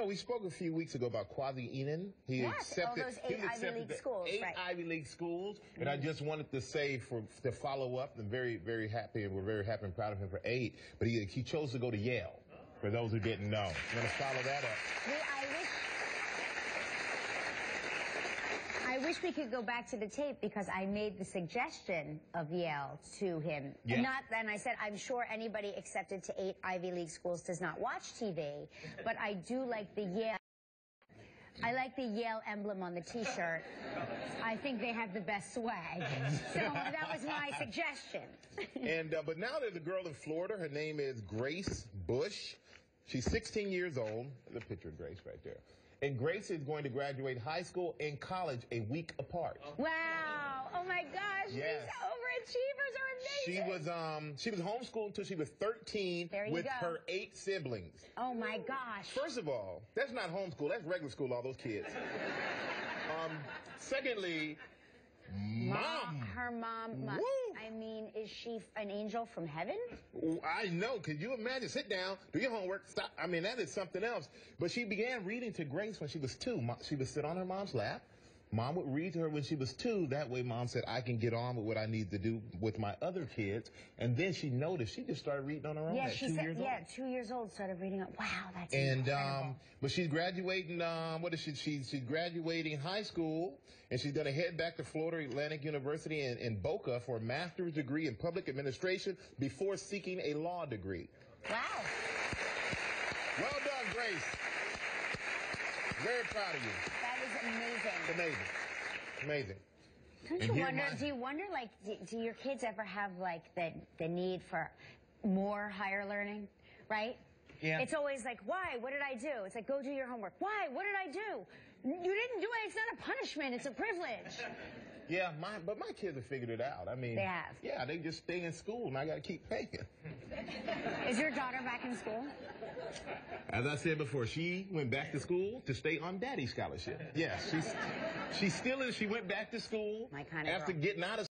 No, we spoke a few weeks ago about Kwasi Enin. He accepted all those eight Ivy League schools. And I just wanted to say to follow up, I'm very, very happy, and we're very happy and proud of him for 8. But he chose to go to Yale, for those who didn't know. I'm going to follow that up. I wish we could go back to the tape, because I made the suggestion of Yale to him. Yes. And I said, I'm sure anybody accepted to 8 Ivy League schools does not watch TV, but I do like the Yale. I like the Yale emblem on the T-shirt. I think they have the best swag. So that was my suggestion. And but now there's a girl in Florida. Her name is Grace Bush. She's 16 years old. There's a picture of Grace right there. And Grace is going to graduate high school and college a week apart. Wow. Oh, my gosh. Yes. These overachievers are amazing. She was homeschooled until she was 13 with her 8 siblings. Oh, my gosh. First of all, that's not homeschool. That's regular school, all those kids. Secondly, Her mom, I mean, is she an angel from heaven? I know. Could you imagine? Sit down, do your homework, stop. I mean, that is something else. But she began reading to Grace when she was 2. She would sit on her mom's lap. Mom would read to her when she was 2. That way, Mom said, I can get on with what I need to do with my other kids. And then she noticed she just started reading on her own at 2 years old. Yeah, 2 years old, started reading. Wow, that's incredible. But she's graduating, she's graduating high school, and she's going to head back to Florida Atlantic University in Boca for a master's degree in public administration before seeking a law degree. Wow. Well done, Grace. Very proud of you. Amazing. Do your kids ever have, like, the need for more higher learning, right? Yeah. It's always like, why? What did I do? It's like, go do your homework. Why? What did I do? You didn't do it. It's not a punishment. It's a privilege. Yeah, but my kids have figured it out. I mean, they have. Yeah, they just stay in school, and I got to keep paying. Is your daughter back in school? As I said before, she went back to school to stay on Daddy's scholarship. Yes, she went back to school after getting out of